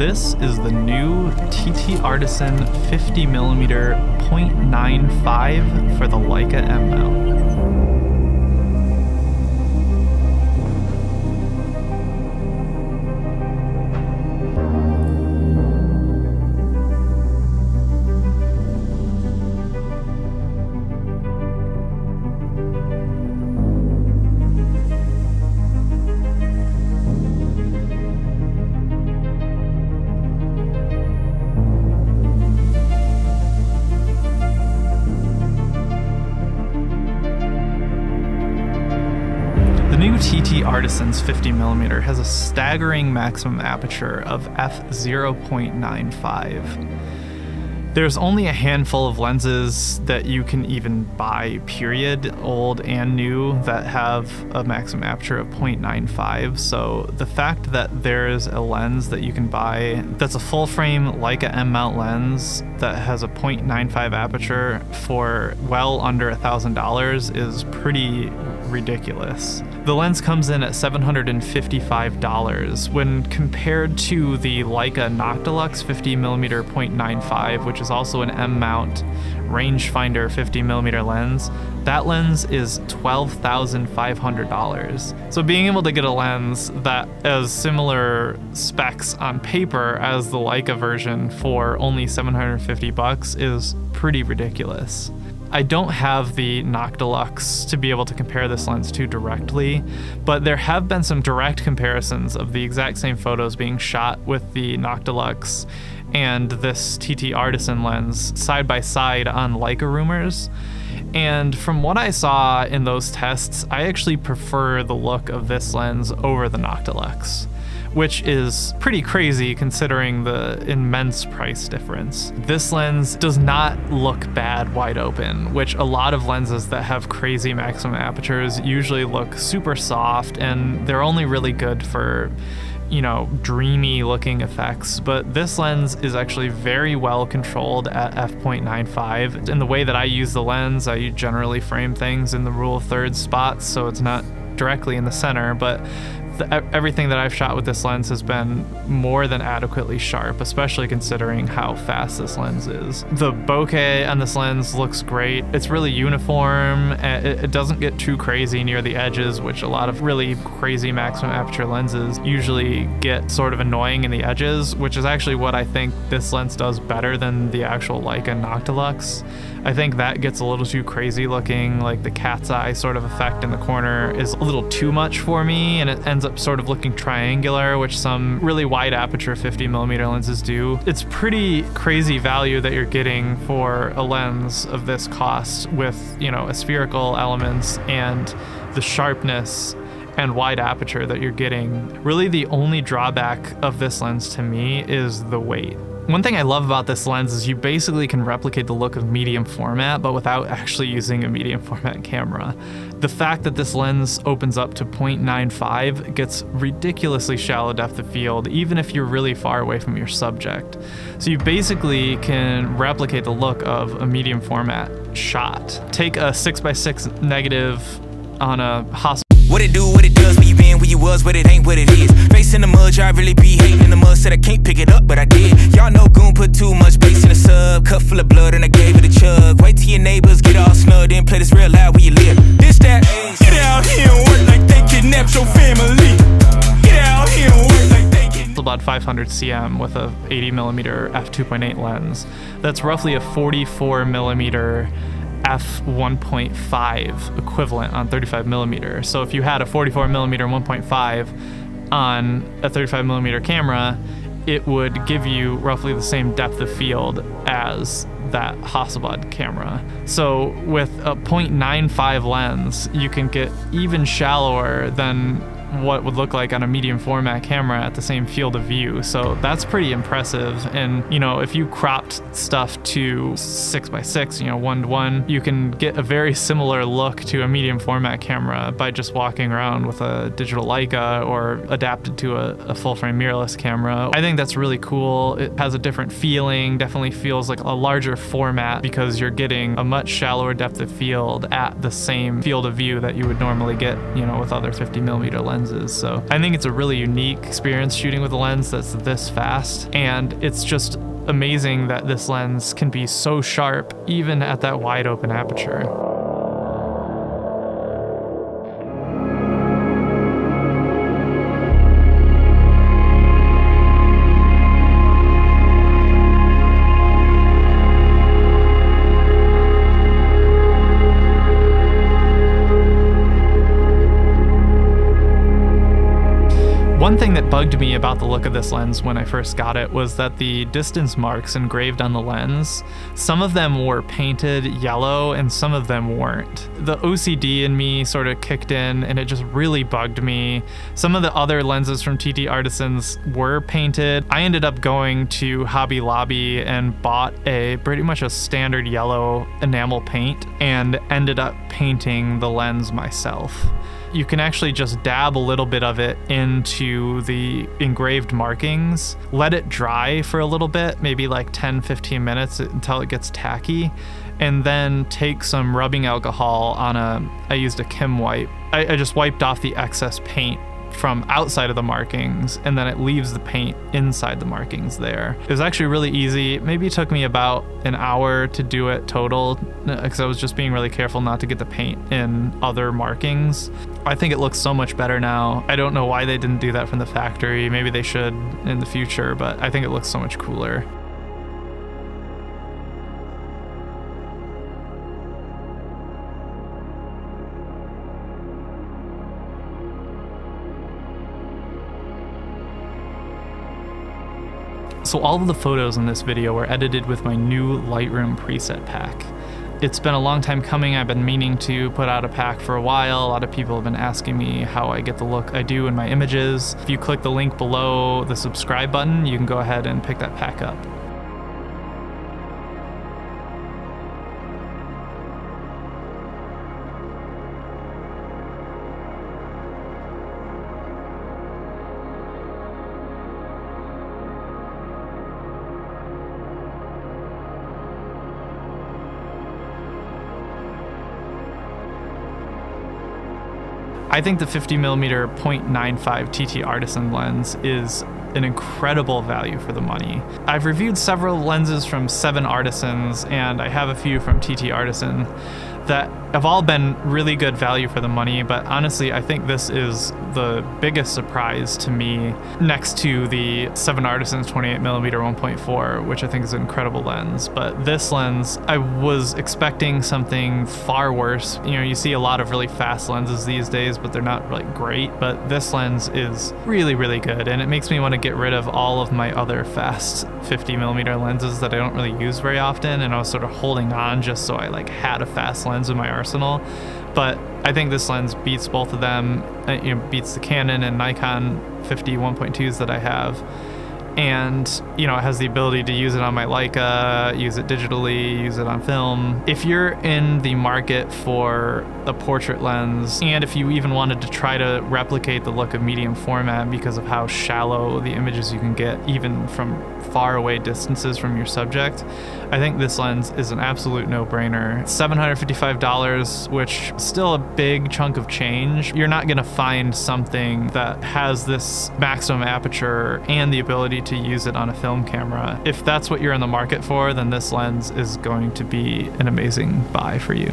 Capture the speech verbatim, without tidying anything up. This is the new TTArtisan fifty millimeter point nine five for the Leica M mount. The new TTArtisan's fifty millimeter has a staggering maximum aperture of f zero point nine five. There's only a handful of lenses that you can even buy, period, old and new, that have a maximum aperture of point nine five, so the fact that there's a lens that you can buy that's a full-frame Leica M mount lens that has a point nine five aperture for well under a thousand dollars is pretty ridiculous. The lens comes in at seven hundred fifty-five dollars when compared to the Leica Noctilux fifty millimeter point nine five, which is also an M mount rangefinder fifty millimeter lens. That lens is twelve thousand five hundred dollars. So being able to get a lens that has similar specs on paper as the Leica version for only seven hundred fifty bucks is pretty ridiculous. I don't have the Noctilux to be able to compare this lens to directly, but there have been some direct comparisons of the exact same photos being shot with the Noctilux and this TTArtisan lens side by side on Leica Rumors. And from what I saw in those tests, I actually prefer the look of this lens over the Noctilux, which is pretty crazy considering the immense price difference. This lens does not look bad wide open, which a lot of lenses that have crazy maximum apertures usually look super soft, and they're only really good for, you know, dreamy looking effects. But this lens is actually very well controlled at f point nine five. In the way that I use the lens, I generally frame things in the rule of thirds spots, so it's not directly in the center, but the, everything that I've shot with this lens has been more than adequately sharp, especially considering how fast this lens is. The bokeh on this lens looks great. It's really uniform. It, it doesn't get too crazy near the edges, which a lot of really crazy maximum aperture lenses usually get sort of annoying in the edges, which is actually what I think this lens does better than the actual Leica Noctilux. I think that gets a little too crazy looking, like the cat's eye sort of effect in the corner is a little too much for me, and it ends up sort of looking triangular, which some really wide aperture fifty millimeter lenses do. It's pretty crazy value that you're getting for a lens of this cost with, you know, spherical elements and the sharpness and wide aperture that you're getting. Really the only drawback of this lens to me is the weight. One thing I love about this lens is you basically can replicate the look of medium format, but without actually using a medium format camera. The fact that this lens opens up to point nine five gets ridiculously shallow depth of field, even if you're really far away from your subject. So you basically can replicate the look of a medium format shot. Take a six by six negative on a Hasselblad. What it do, what it does, where you been, where you was, what it ain't, what it is. Face in the mud, I really be hating the mud, said I can't pick it up, but I did. Y'all know goon put too much bass in the sub, cup full of blood and I gave it a chug. Wait till your neighbors get all snug, then play this real loud where you live. This, that, get out here and work like they kidnapped your family. Get out here and work like they kidnapped. About five hundred centimeters with a eighty millimeter f two point eight lens. That's roughly a forty-four millimeter f one point five equivalent on thirty-five millimeter. So if you had a forty-four millimeter one point five on a thirty-five millimeter camera, it would give you roughly the same depth of field as that Hasselblad camera. So with a point nine five lens, you can get even shallower than what would look like on a medium format camera at the same field of view. So that's pretty impressive. And, you know, if you cropped stuff to six by six, you know, one to one, you can get a very similar look to a medium format camera by just walking around with a digital Leica or adapted to a, a full frame mirrorless camera. I think that's really cool. It has a different feeling, definitely feels like a larger format because you're getting a much shallower depth of field at the same field of view that you would normally get, you know, with other fifty millimeter lenses. lenses. So I think it's a really unique experience shooting with a lens that's this fast, and it's just amazing that this lens can be so sharp even at that wide open aperture. One thing that bugged me about the look of this lens when I first got it was that the distance marks engraved on the lens, some of them were painted yellow and some of them weren't. The O C D in me sort of kicked in and it just really bugged me. Some of the other lenses from TTArtisan were painted. I ended up going to Hobby Lobby and bought a pretty much a standard yellow enamel paint and ended up painting the lens myself. You can actually just dab a little bit of it into the engraved markings, let it dry for a little bit, maybe like ten, fifteen minutes until it gets tacky, and then take some rubbing alcohol on a, I used a Kim wipe. I, I just wiped off the excess paint from outside of the markings, and then it leaves the paint inside the markings there. It was actually really easy. Maybe it took me about an hour to do it total, because I was just being really careful not to get the paint in other markings. I think it looks so much better now. I don't know why they didn't do that from the factory. Maybe they should in the future, but I think it looks so much cooler. So all of the photos in this video were edited with my new Lightroom preset pack. It's been a long time coming. I've been meaning to put out a pack for a while. A lot of people have been asking me how I get the look I do in my images. If you click the link below the subscribe button, you can go ahead and pick that pack up. I think the fifty millimeter point nine five TTArtisan lens is an incredible value for the money. I've reviewed several lenses from seven Artisans, and I have a few from TTArtisan that have all been really good value for the money, but honestly, I think this is the biggest surprise to me next to the seven Artisans twenty-eight millimeter one point four, which I think is an incredible lens. But this lens, I was expecting something far worse. You know, you see a lot of really fast lenses these days, but they're not like great. But this lens is really, really good, and it makes me want to get rid of all of my other fast fifty millimeter lenses that I don't really use very often, and I was sort of holding on just so I like had a fast lens in my arsenal. But I think this lens beats both of them. It, you know, beats the Canon and Nikon fifty one point twos that I have, and you know, it has the ability to use it on my Leica, use it digitally, use it on film. If you're in the market for a portrait lens, and if you even wanted to try to replicate the look of medium format because of how shallow the images you can get even from far away distances from your subject, I think this lens is an absolute no-brainer. seven hundred fifty-five dollars, which is still a big chunk of change. You're not gonna find something that has this maximum aperture and the ability to use it on a film camera. If that's what you're in the market for, then this lens is going to be an amazing buy for you.